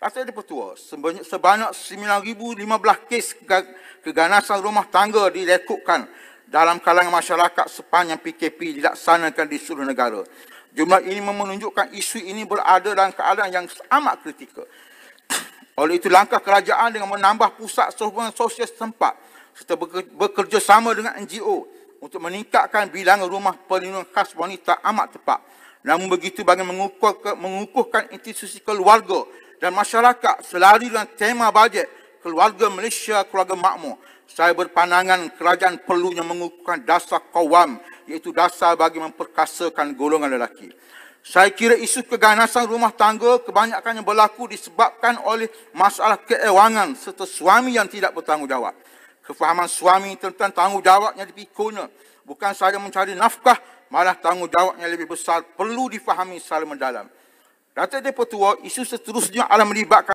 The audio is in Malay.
Pasal dipertua, sebanyak 9,015 kes keganasan rumah tangga direkodkan dalam kalangan masyarakat sepanjang PKP dilaksanakan di seluruh negara. Jumlah ini menunjukkan isu ini berada dalam keadaan yang amat kritikal. Oleh itu, langkah kerajaan dengan menambah pusat sehubungan sosial setempat serta bekerjasama dengan NGO untuk meningkatkan bilangan rumah perlindungan khas wanita amat tepat. Namun begitu, bagi mengukuhkan institusi keluarga dan masyarakat selari dengan tema bajet Keluarga Malaysia, Keluarga Makmur, saya berpandangan kerajaan perlunya mengukuhkan dasar qawam, iaitu dasar bagi memperkasakan golongan lelaki. Saya kira isu keganasan rumah tangga kebanyakannya berlaku disebabkan oleh masalah keewangan serta suami yang tidak bertanggungjawab. Kefahaman suami tentang tanggungjawabnya dipikulnya, bukan sahaja mencari nafkah, malah tanggungjawabnya lebih besar, perlu difahami secara mendalam. Datuk Dewan Pertua, isu seterusnya adalah melibatkan